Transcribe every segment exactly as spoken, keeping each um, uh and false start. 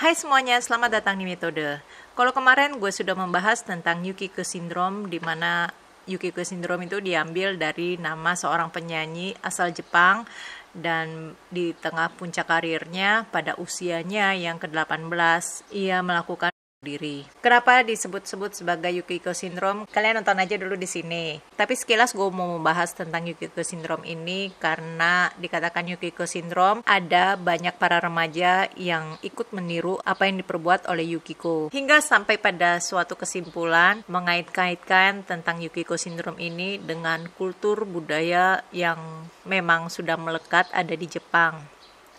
Hai semuanya, selamat datang di Metode. Kalau kemarin gue sudah membahas tentang Yukiko Syndrome, di mana Yukiko Syndrome itu diambil dari nama seorang penyanyi asal Jepang, dan di tengah puncak karirnya pada usianya yang ke delapan belas ia melakukan diri. Kenapa disebut-sebut sebagai Yukiko Syndrome? Kalian nonton aja dulu di sini. Tapi sekilas gue mau membahas tentang Yukiko Syndrome ini karena dikatakan Yukiko Syndrome ada banyak para remaja yang ikut meniru apa yang diperbuat oleh Yukiko. Hingga sampai pada suatu kesimpulan mengait-kaitkan tentang Yukiko Syndrome ini dengan kultur budaya yang memang sudah melekat ada di Jepang.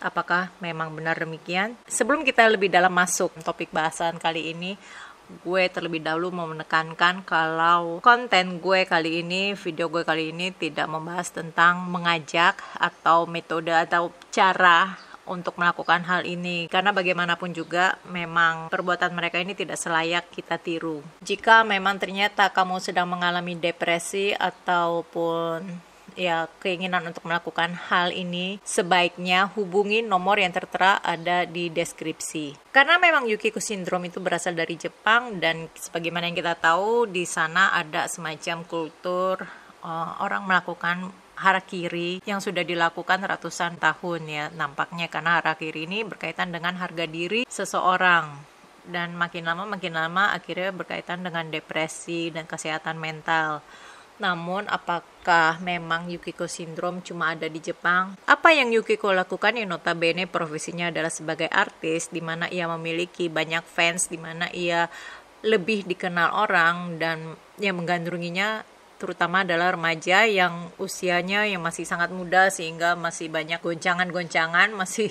Apakah memang benar demikian? Sebelum kita lebih dalam masuk topik bahasan kali ini, gue terlebih dahulu mau menekankan kalau konten gue kali ini, video gue kali ini tidak membahas tentang mengajak atau metode atau cara untuk melakukan hal ini, karena bagaimanapun juga memang perbuatan mereka ini tidak selayak kita tiru. Jika memang ternyata kamu sedang mengalami depresi ataupun ya keinginan untuk melakukan hal ini, sebaiknya hubungi nomor yang tertera ada di deskripsi. Karena memang Yukiko Syndrome itu berasal dari Jepang, dan sebagaimana yang kita tahu di sana ada semacam kultur uh, orang melakukan harakiri yang sudah dilakukan ratusan tahun ya nampaknya, karena harakiri ini berkaitan dengan harga diri seseorang. Dan makin lama makin lama akhirnya berkaitan dengan depresi dan kesehatan mental. Namun, apakah memang Yukiko Syndrome cuma ada di Jepang? Apa yang Yukiko lakukan yang notabene profesinya adalah sebagai artis, di mana ia memiliki banyak fans, di mana ia lebih dikenal orang, dan yang menggandrunginya terutama adalah remaja yang usianya yang masih sangat muda, sehingga masih banyak goncangan-goncangan, masih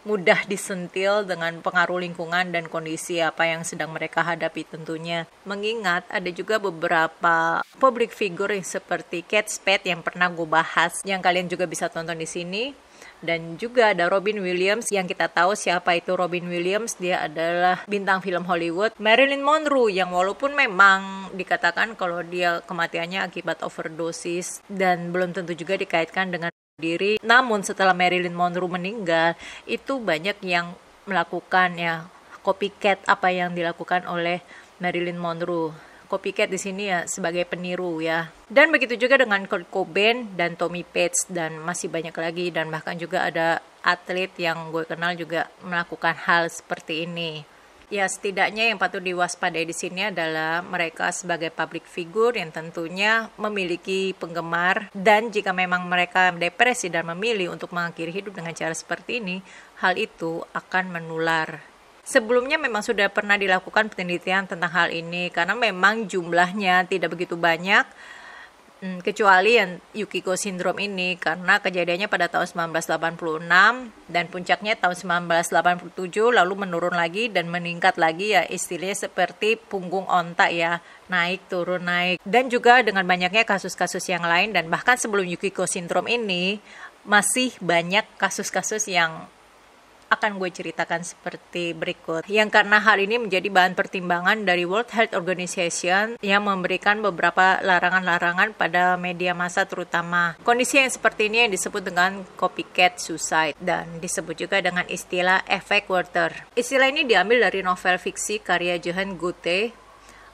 mudah disentil dengan pengaruh lingkungan dan kondisi apa yang sedang mereka hadapi tentunya. Mengingat ada juga beberapa public figure seperti Kate Spade yang pernah gue bahas, yang kalian juga bisa tonton di sini. Dan juga ada Robin Williams yang kita tahu siapa itu Robin Williams, dia adalah bintang film Hollywood. Marilyn Monroe yang walaupun memang dikatakan kalau dia kematiannya akibat overdosis dan belum tentu juga dikaitkan dengan diri, namun setelah Marilyn Monroe meninggal itu banyak yang melakukan ya copycat apa yang dilakukan oleh Marilyn Monroe. Copycat di sini ya sebagai peniru ya. Dan begitu juga dengan Kurt Cobain dan Tommy Page dan masih banyak lagi, dan bahkan juga ada atlet yang gue kenal juga melakukan hal seperti ini. Ya, setidaknya yang patut diwaspadai di sini adalah mereka sebagai public figure yang tentunya memiliki penggemar, dan jika memang mereka depresi dan memilih untuk mengakhiri hidup dengan cara seperti ini, hal itu akan menular. Sebelumnya memang sudah pernah dilakukan penelitian tentang hal ini karena memang jumlahnya tidak begitu banyak. Hmm, kecuali yang Yukiko Syndrome ini karena kejadiannya pada tahun seribu sembilan ratus delapan puluh enam dan puncaknya tahun seribu sembilan ratus delapan puluh tujuh, lalu menurun lagi dan meningkat lagi ya, istilahnya seperti punggung onta ya, naik turun naik. Dan juga dengan banyaknya kasus-kasus yang lain, dan bahkan sebelum Yukiko Syndrome ini masih banyak kasus-kasus yang akan gue ceritakan seperti berikut, yang karena hal ini menjadi bahan pertimbangan dari World Health Organization yang memberikan beberapa larangan-larangan pada media massa terutama. Kondisi yang seperti ini yang disebut dengan copycat suicide dan disebut juga dengan istilah efek Werther. Istilah ini diambil dari novel fiksi karya Johann Goethe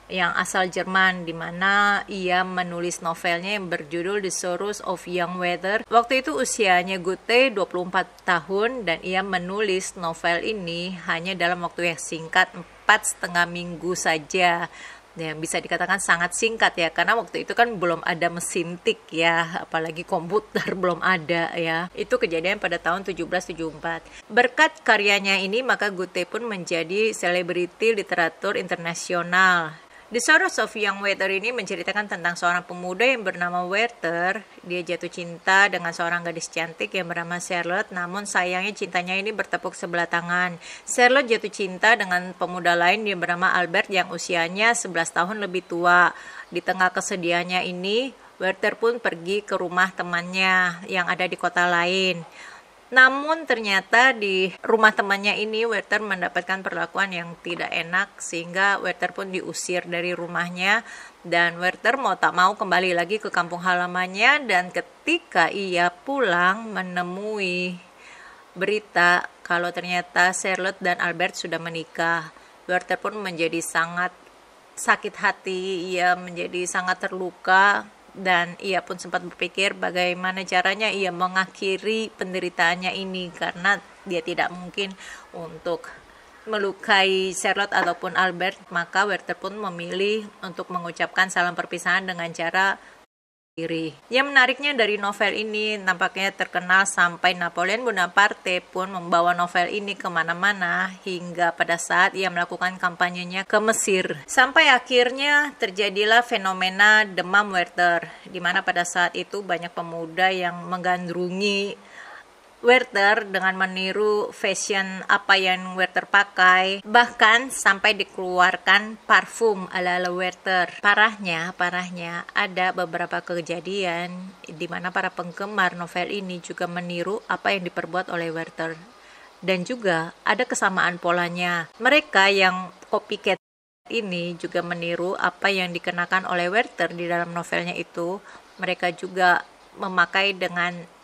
yang asal Jerman, di mana ia menulis novelnya yang berjudul The Sorrows of Young Werther. Waktu itu usianya Goethe dua puluh empat tahun dan ia menulis novel ini hanya dalam waktu yang singkat, empat setengah minggu saja. Yang bisa dikatakan sangat singkat ya, karena waktu itu kan belum ada mesin tik ya, apalagi komputer belum ada ya. Itu kejadian pada tahun seribu tujuh ratus tujuh puluh empat. Berkat karyanya ini maka Goethe pun menjadi selebriti literatur internasional. The Sorrows of Young Werther ini menceritakan tentang seorang pemuda yang bernama Werther. Dia jatuh cinta dengan seorang gadis cantik yang bernama Charlotte, namun sayangnya cintanya ini bertepuk sebelah tangan. Charlotte jatuh cinta dengan pemuda lain yang bernama Albert yang usianya sebelas tahun lebih tua. Di tengah kesedihannya ini, Werther pun pergi ke rumah temannya yang ada di kota lain. Namun ternyata di rumah temannya ini Werther mendapatkan perlakuan yang tidak enak, sehingga Werther pun diusir dari rumahnya. Dan Werther mau tak mau kembali lagi ke kampung halamannya, dan ketika ia pulang menemui berita Kalau ternyata Charlotte dan Albert sudah menikah, Werther pun menjadi sangat sakit hati, ia menjadi sangat terluka, dan ia pun sempat berpikir bagaimana caranya ia mengakhiri penderitaannya ini, karena dia tidak mungkin untuk melukai Charlotte ataupun Albert. Maka Werther pun memilih untuk mengucapkan salam perpisahan dengan cara diri. Yang menariknya dari novel ini, nampaknya terkenal sampai Napoleon Bonaparte pun membawa novel ini kemana-mana, hingga pada saat ia melakukan kampanyenya ke Mesir. Sampai akhirnya terjadilah fenomena demam Werther, di mana pada saat itu banyak pemuda yang menggandrungi Werther dengan meniru fashion apa yang Werther pakai, bahkan sampai dikeluarkan parfum ala-ala Werther. Parahnya, parahnya ada beberapa kejadian di mana para penggemar novel ini juga meniru apa yang diperbuat oleh Werther, dan juga ada kesamaan polanya. Mereka yang copycat ini juga meniru apa yang dikenakan oleh Werther di dalam novelnya itu. Mereka juga memakai dengan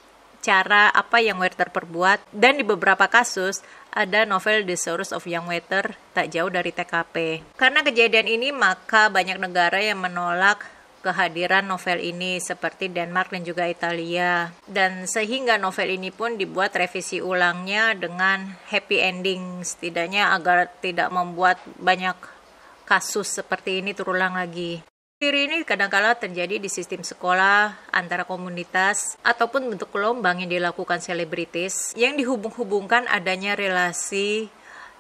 cara apa yang Werther perbuat, dan di beberapa kasus ada novel The Sorrows of Young Werther tak jauh dari T K P. Karena kejadian ini, maka banyak negara yang menolak kehadiran novel ini, seperti Denmark dan juga Italia, dan sehingga novel ini pun dibuat revisi ulangnya dengan happy ending, setidaknya agar tidak membuat banyak kasus seperti ini terulang lagi. Diri ini kadang-kala terjadi di sistem sekolah, antara komunitas, ataupun bentuk gelombang yang dilakukan selebritis yang dihubung-hubungkan adanya relasi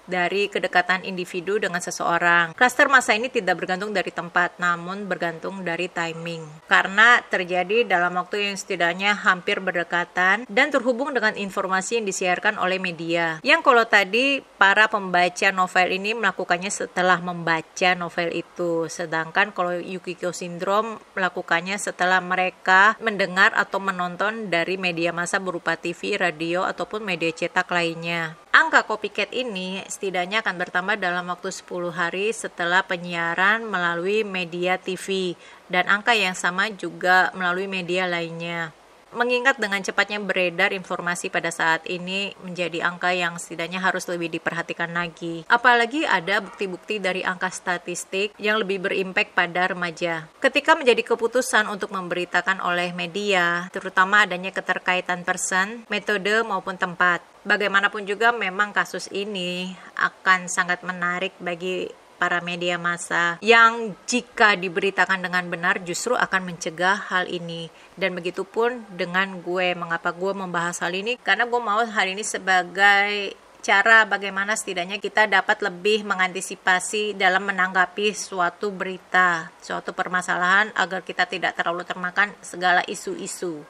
dari kedekatan individu dengan seseorang. Klaster massa ini tidak bergantung dari tempat, namun bergantung dari timing, karena terjadi dalam waktu yang setidaknya hampir berdekatan dan terhubung dengan informasi yang disiarkan oleh media. Yang kalau tadi para pembaca novel ini melakukannya setelah membaca novel itu, sedangkan kalau Yukiko Syndrome melakukannya setelah mereka mendengar atau menonton dari media massa berupa T V, radio, ataupun media cetak lainnya. Angka copycat ini setidaknya akan bertambah dalam waktu sepuluh hari setelah penyiaran melalui media T V, dan angka yang sama juga melalui media lainnya. Mengingat dengan cepatnya beredar informasi pada saat ini, menjadi angka yang setidaknya harus lebih diperhatikan lagi. Apalagi ada bukti-bukti dari angka statistik yang lebih berimpak pada remaja. Ketika menjadi keputusan untuk memberitakan oleh media, terutama adanya keterkaitan person, metode maupun tempat. Bagaimanapun juga, memang kasus ini akan sangat menarik bagi para media massa, yang jika diberitakan dengan benar justru akan mencegah hal ini. Dan begitu pun dengan gue, mengapa gue membahas hal ini, karena gue mau hari ini sebagai cara bagaimana setidaknya kita dapat lebih mengantisipasi dalam menanggapi suatu berita, suatu permasalahan, agar kita tidak terlalu termakan segala isu-isu.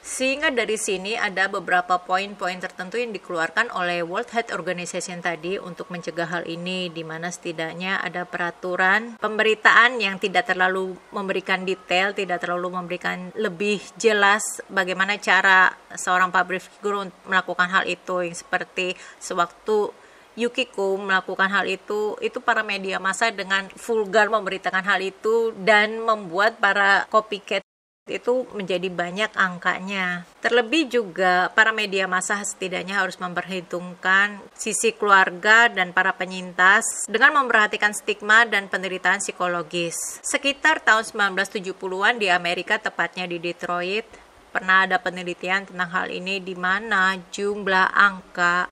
Sehingga dari sini ada beberapa poin-poin tertentu yang dikeluarkan oleh World Health Organization tadi untuk mencegah hal ini, di mana setidaknya ada peraturan pemberitaan yang tidak terlalu memberikan detail, tidak terlalu memberikan lebih jelas bagaimana cara seorang public figure melakukan hal itu, yang seperti sewaktu Yukiko melakukan hal itu, itu para media massa dengan vulgar memberitakan hal itu dan membuat para copycat itu menjadi banyak angkanya. Terlebih juga para media massa setidaknya harus memperhitungkan sisi keluarga dan para penyintas dengan memperhatikan stigma dan penderitaan psikologis. Sekitar tahun sembilan belas tujuh puluhan di Amerika, tepatnya di Detroit, pernah ada penelitian tentang hal ini, di mana jumlah angka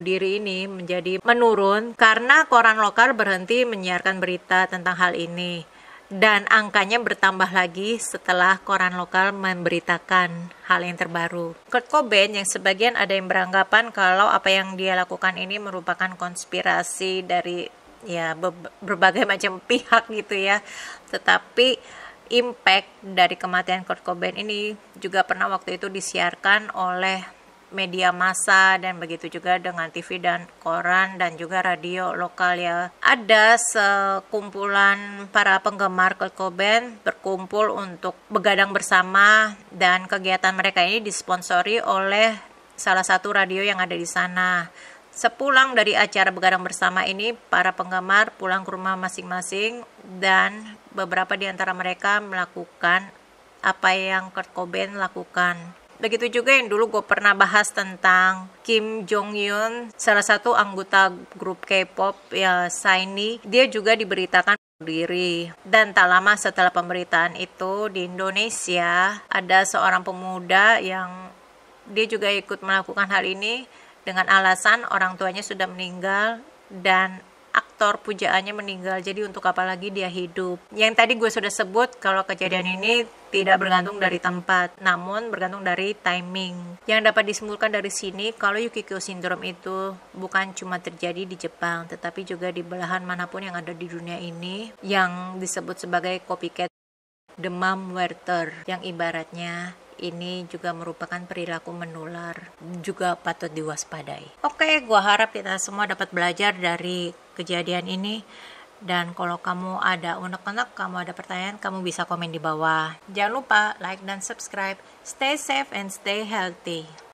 diri ini menjadi menurun karena koran lokal berhenti menyiarkan berita tentang hal ini. Dan angkanya bertambah lagi setelah koran lokal memberitakan hal yang terbaru. Kurt Cobain, yang sebagian ada yang beranggapan kalau apa yang dia lakukan ini merupakan konspirasi dari ya berbagai macam pihak gitu ya. Tetapi impact dari kematian Kurt Cobain ini juga pernah waktu itu disiarkan oleh media massa, dan begitu juga dengan T V dan koran dan juga radio lokal ya. Ada sekumpulan para penggemar Kurt Cobain berkumpul untuk begadang bersama, dan kegiatan mereka ini disponsori oleh salah satu radio yang ada di sana. Sepulang dari acara begadang bersama ini, para penggemar pulang ke rumah masing-masing, dan beberapa di antara mereka melakukan apa yang Kurt Cobain lakukan. Begitu juga yang dulu gue pernah bahas tentang Kim Jonghyun, salah satu anggota grup K-pop ya SHINee. Dia juga diberitakan diri, dan tak lama setelah pemberitaan itu di Indonesia ada seorang pemuda yang dia juga ikut melakukan hal ini dengan alasan orang tuanya sudah meninggal dan aktor pujaannya meninggal, jadi untuk apa lagi dia hidup. Yang tadi gue sudah sebut kalau kejadian ini tidak bergantung dari tempat, namun bergantung dari timing. Yang dapat disimpulkan dari sini kalau Yukiko Syndrome itu bukan cuma terjadi di Jepang, tetapi juga di belahan manapun yang ada di dunia ini, yang disebut sebagai copycat demam Werther, yang ibaratnya ini juga merupakan perilaku menular, juga patut diwaspadai. Oke, gua harap kita semua dapat belajar dari kejadian ini. Dan kalau kamu ada unek-unek, kamu ada pertanyaan, kamu bisa komen di bawah. Jangan lupa like dan subscribe. Stay safe and stay healthy.